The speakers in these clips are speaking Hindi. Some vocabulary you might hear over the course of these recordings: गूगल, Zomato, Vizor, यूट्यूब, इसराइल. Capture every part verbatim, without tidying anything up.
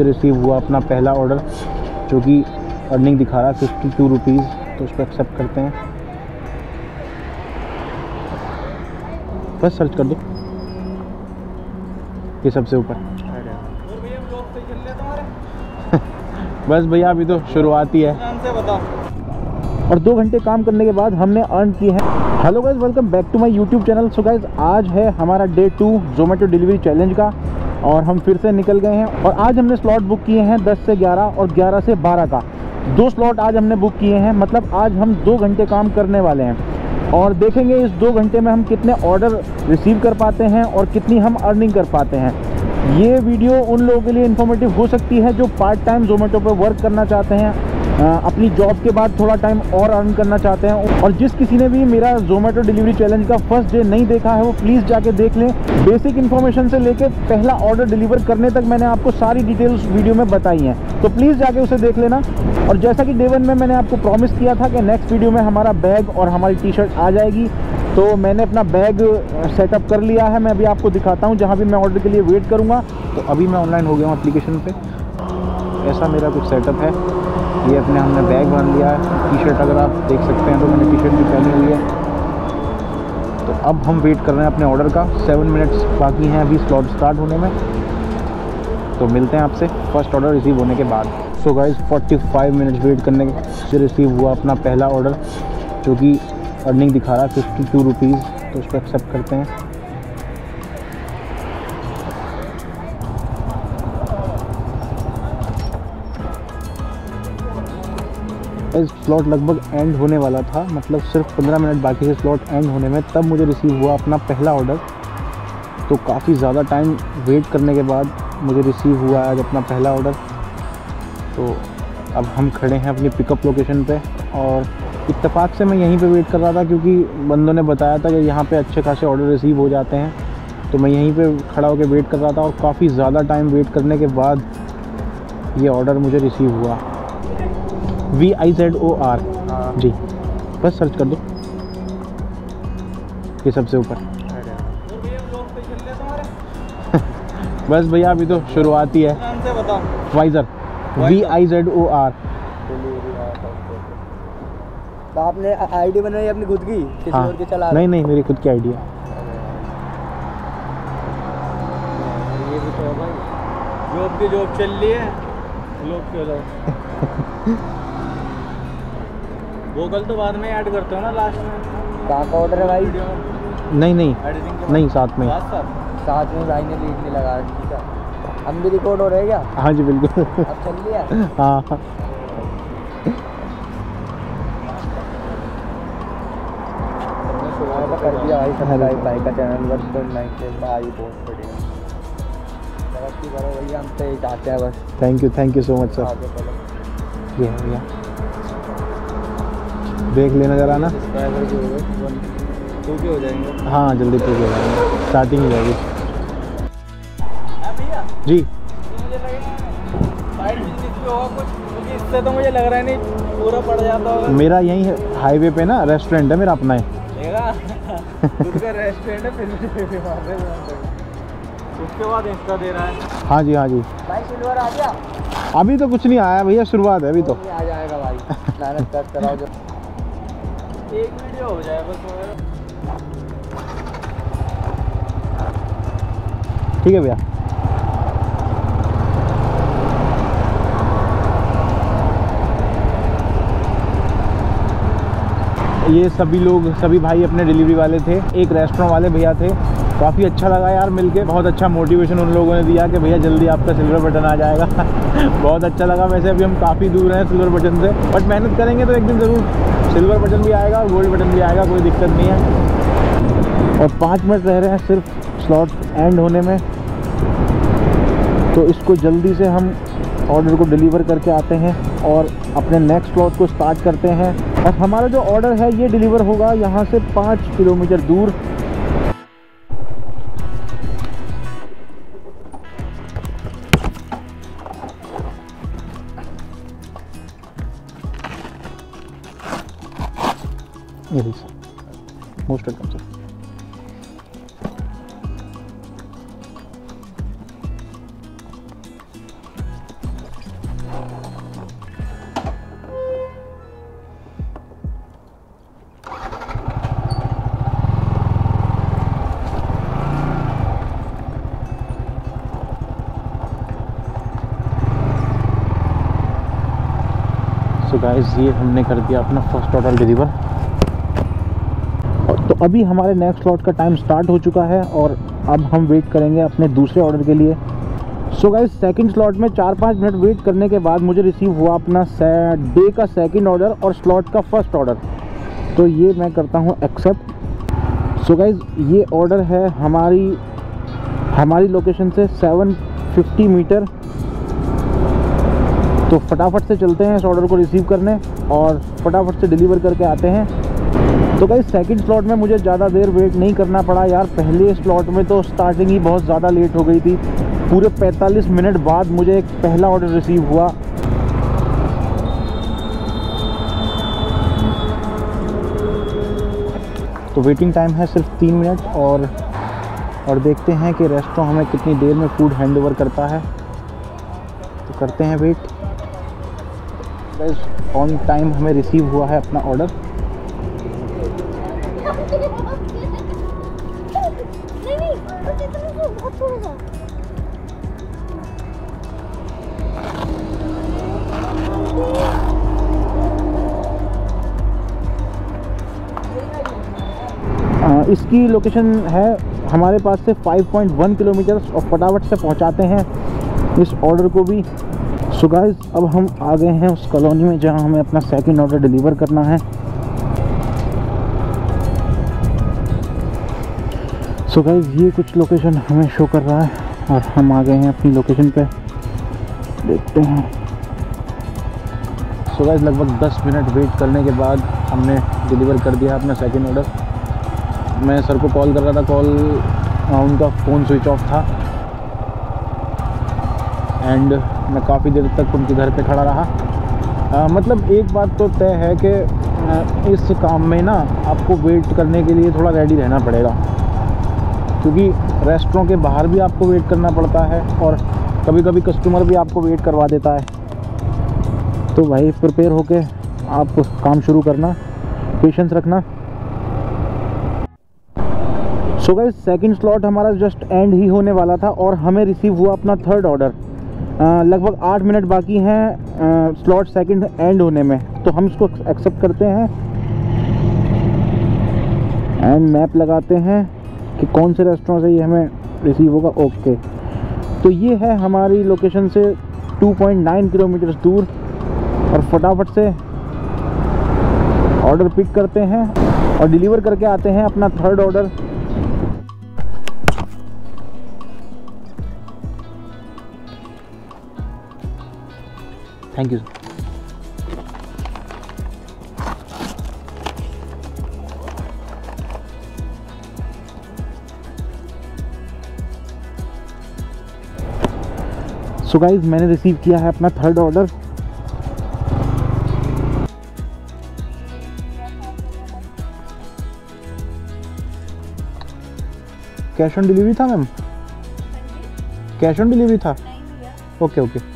रिसीव हुआ अपना पहला ऑर्डर जो कि अर्निंग दिखा रहा है फिफ्टी टू रुपीज़, तो उसको एक्सेप्ट करते हैं। बस सर्च कर दो, ये सबसे ऊपर। बस भैया अभी तो शुरुआत ही है और दो घंटे काम करने के बाद हमने अर्न की है। Hello guys, welcome back to my यूट्यूब channel. So guys आज है हमारा day two Zomato delivery challenge का और हम फिर से निकल गए हैं और आज हमने स्लॉट बुक किए हैं दस से ग्यारह और ग्यारह से बारह का। दो स्लॉट आज हमने बुक किए हैं, मतलब आज हम दो घंटे काम करने वाले हैं और देखेंगे इस दो घंटे में हम कितने ऑर्डर रिसीव कर पाते हैं और कितनी हम अर्निंग कर पाते हैं। ये वीडियो उन लोगों के लिए इन्फॉर्मेटिव हो सकती है जो पार्ट टाइम जोमेटो पर वर्क करना चाहते हैं, अपनी जॉब के बाद थोड़ा टाइम और अर्न करना चाहते हैं। और जिस किसी ने भी मेरा जोमेटो डिलीवरी चैलेंज का फर्स्ट डे नहीं देखा है वो प्लीज़ जाके देख लें। बेसिक इन्फॉर्मेशन से लेके पहला ऑर्डर डिलीवर करने तक मैंने आपको सारी डिटेल्स वीडियो में बताई हैं, तो प्लीज़ जाके उसे देख लेना। और जैसा कि डे वन में मैंने आपको प्रॉमिस किया था कि नेक्स्ट वीडियो में हमारा बैग और हमारी टी शर्ट आ जाएगी, तो मैंने अपना बैग सेटअप कर लिया है। मैं अभी आपको दिखाता हूँ जहाँ भी मैं ऑर्डर के लिए वेट करूँगा। तो अभी मैं ऑनलाइन हो गया हूँ एप्लीकेशन पर, ऐसा मेरा कुछ सेटअप है। ये अपने हमने बैग बांध लिया है, टी शर्ट अगर आप देख सकते हैं तो मैंने टी शर्ट भी पहनी हुई है। तो अब हम वेट कर रहे हैं अपने ऑर्डर का। सेवन मिनट्स बाकी हैं अभी स्लॉट स्टार्ट होने में, तो मिलते हैं आपसे फर्स्ट ऑर्डर रिसीव होने के बाद। सो गाइस पैंतालीस मिनट्स वेट करने से रिसीव हुआ अपना पहला ऑर्डर जो कि अर्निंग दिखा रहा है फिफ्टी टू रुपीज़, तो उसको एक्सेप्ट करते हैं। स्लॉट लगभग एंड होने वाला था, मतलब सिर्फ पंद्रह मिनट बाकी थे स्लॉट एंड होने में, तब मुझे रिसीव हुआ अपना पहला ऑर्डर। तो काफ़ी ज़्यादा टाइम वेट करने के बाद मुझे रिसीव हुआ आज अपना पहला ऑर्डर। तो अब हम खड़े हैं अपनी पिकअप लोकेशन पे और इत्तेफाक से मैं यहीं पे वेट कर रहा था क्योंकि बंदों ने बताया था कि यहाँ पे अच्छे खासे ऑर्डर रिसीव हो जाते हैं, तो मैं यहीं पर खड़ा होकर वेट कर रहा था और काफ़ी ज़्यादा टाइम वेट करने के बाद ये ऑर्डर मुझे रिसीव हुआ। V I Z O R G, बस सर्च कर दो, ये सबसे ऊपर। बस भैया अभी तो शुरुआत ही है। Vizor, V I Z O R. आपने आईडी बनाई अपनी खुद की, किसी और के चला? नहीं नहीं, मेरी खुद की आईडी है। ये भी तो भाई जॉब की जॉब चल रही है, लोग क्यों जाओ। गूगल तो बाद में ऐड करते हो ना लास्ट में। कहाँ का ऑर्डर है भाई? नहीं नहीं नहीं, साथ में साथ में भाई ने लीड नहीं लगा रखी था। हम भी रिकॉर्ड हो रहे हैं क्या? हाँ जी बिल्कुल। अब चल लिया? हाँ। कर दिया भाई, सब लाइव भाई का चैनल वर्ष तो नहीं चलता, आई बहुत बढ़िया। बस की करो भैया, हमसे ही चाहते हैं बस। Thank you thank you so much sir. जी हाँ भैया, देख लेना जरा ना, हो जाएंगे। हाँ जल्दी ठीक हो जाएंगे, स्टार्टिंग हो जाएगी जी। मुझे साइड होगा कुछ, क्योंकि इससे तो मुझे लग रहा है नहीं पूरा पड़ जाता होगा। मेरा यहीं है हाईवे पे ना रेस्टोरेंट है मेरा अपना है। रेस्टोरेंट है फिर उसके बाद इंस्टा दे रहा है। हाँ जी हाँ जी भाई, सिल्वर आ गया? अभी तो कुछ नहीं आया भैया, शुरुआत है अभी तो। आ जाएगा भाई, एक वीडियो हो जाए बस। ठीक है भैया, ये सभी लोग सभी भाई अपने डिलीवरी वाले थे, एक रेस्टोरेंट वाले भैया थे। काफ़ी अच्छा लगा यार मिलके, बहुत अच्छा मोटिवेशन उन लोगों ने दिया कि भैया जल्दी आपका सिल्वर बटन आ जाएगा। बहुत अच्छा लगा। वैसे अभी हम काफ़ी दूर हैं सिल्वर बटन से, बट मेहनत करेंगे तो एक दिन ज़रूर सिल्वर बटन भी आएगा और गोल्ड बटन भी आएगा, कोई दिक्कत नहीं है। और पाँच मिनट रह रहे हैं सिर्फ स्लॉट एंड होने में, तो इसको जल्दी से हम ऑर्डर को डिलीवर करके आते हैं और अपने नेक्स्ट स्लॉट को स्टार्ट करते हैं। और हमारा जो ऑर्डर है ये डिलीवर होगा यहाँ से पाँच किलोमीटर दूर। Most welcome sir. तो गाइस ये हमने कर दिया अपना फर्स्ट ऑर्डर डिलीवर। तो अभी हमारे नेक्स्ट लॉट का टाइम स्टार्ट हो चुका है और अब हम वेट करेंगे अपने दूसरे ऑर्डर के लिए। सो गाइस सेकंड स्लॉट में चार पाँच मिनट वेट करने के बाद मुझे रिसीव हुआ अपना डे का सेकंड ऑर्डर और स्लॉट का फर्स्ट ऑर्डर, तो ये मैं करता हूँ एक्सेप्ट। सो गाइस ये ऑर्डर है हमारी हमारी लोकेशन से सेवन फिफ्टी मीटर। तो फटाफट से चलते हैं इस ऑर्डर को रिसीव करने और फटाफट से डिलीवर करके आते हैं। तो गाइस सेकंड स्लॉट में मुझे ज़्यादा देर वेट नहीं करना पड़ा यार, पहले स्लॉट में तो स्टार्टिंग ही बहुत ज़्यादा लेट हो गई थी। पूरे पैंतालीस मिनट बाद मुझे एक पहला ऑर्डर रिसीव हुआ। तो वेटिंग टाइम है सिर्फ तीन मिनट और और देखते हैं कि रेस्टोरेंट हमें कितनी देर में फ़ूड हैंड ओवर करता है। तो करते हैं वेट। ऑन टाइम हमें रिसीव हुआ है अपना ऑर्डर। इसकी लोकेशन है हमारे पास से फाइव पॉइंट वन किलोमीटर और फटाफट से पहुंचाते हैं इस ऑर्डर को भी। सो गाइस अब हम आ गए हैं उस कॉलोनी में जहां हमें अपना सेकंड ऑर्डर डिलीवर करना है। सो गाइस ये कुछ लोकेशन हमें शो कर रहा है और हम आ गए हैं अपनी लोकेशन पे, देखते हैं। सो गाइस लगभग दस मिनट वेट करने के बाद हमने डिलीवर कर दिया अपना सेकंड ऑर्डर। मैं सर को कॉल कर रहा था, कॉल उनका फ़ोन स्विच ऑफ था एंड मैं काफ़ी देर तक उनके घर पे खड़ा रहा। आ, मतलब एक बात तो तय है कि इस काम में ना आपको वेट करने के लिए थोड़ा रेडी रहना पड़ेगा, क्योंकि रेस्टोरेंट के बाहर भी आपको वेट करना पड़ता है और कभी कभी कस्टमर भी आपको वेट करवा देता है। तो भाई प्रिपेयर होके आप काम शुरू करना, पेशेंस रखना। सो गाइस सेकंड स्लॉट हमारा जस्ट एंड ही होने वाला था और हमें रिसीव हुआ अपना थर्ड ऑर्डर। लगभग आठ मिनट बाकी हैं स्लॉट सेकंड एंड होने में, तो हम इसको एक्सेप्ट करते हैं एंड मैप लगाते हैं कि कौन से रेस्टोरेंट से ये हमें रिसीव होगा। ओके, तो ये है हमारी लोकेशन से टू पॉइंट नाइन किलोमीटर दूर और फटाफट से ऑर्डर पिक करते हैं और डिलीवर करके आते हैं अपना third order. Thank you. So guys मैंने रिसीव किया है अपना third order. Cash on delivery था मैम? कैश ऑन डिलीवरी था। ओके ओके,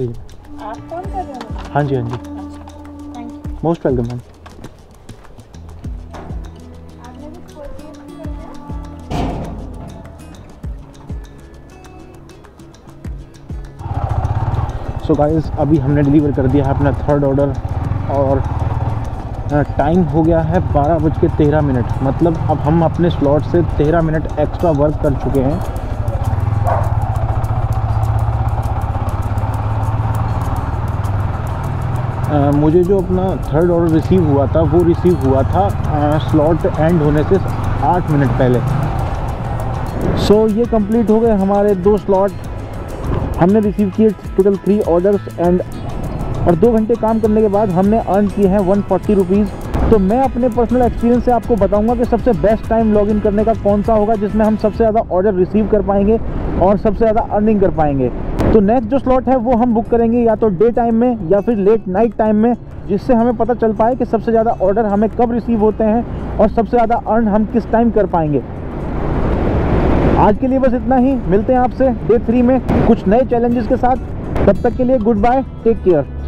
आप कौन कर रहे हो? हाँ जी हाँ जी, thank you, most welcome ma'am. So guys अभी हमने डिलीवर कर दिया है अपना थर्ड ऑर्डर और टाइम हो गया है बारह बज के तेरह मिनट। मतलब अब हम अपने स्लॉट से तेरह मिनट एक्स्ट्रा वर्क कर चुके हैं। Uh, मुझे जो अपना थर्ड ऑर्डर रिसीव हुआ था वो रिसीव हुआ था स्लॉट uh, एंड होने से आठ मिनट पहले। सो so, ये कंप्लीट हो गए हमारे दो स्लॉट। हमने रिसीव किए टोटल थ्री ऑर्डर्स एंड और दो घंटे काम करने के बाद हमने अर्न किए हैं वन फोर्टी रुपीज़। तो मैं अपने पर्सनल एक्सपीरियंस से आपको बताऊंगा कि सबसे बेस्ट टाइम लॉगिन करने का कौन सा होगा जिसमें हम सबसे ज़्यादा ऑर्डर रिसीव कर पाएंगे और सबसे ज़्यादा अर्निंग कर पाएंगे। तो नेक्स्ट जो स्लॉट है वो हम बुक करेंगे या तो डे टाइम में या फिर लेट नाइट टाइम में, जिससे हमें पता चल पाए कि सबसे ज़्यादा ऑर्डर हमें कब रिसीव होते हैं और सबसे ज़्यादा अर्न हम किस टाइम कर पाएंगे। आज के लिए बस इतना ही, मिलते हैं आपसे डे थ्री में कुछ नए चैलेंजेस के साथ। तब तक के लिए गुड बाय, टेक केयर।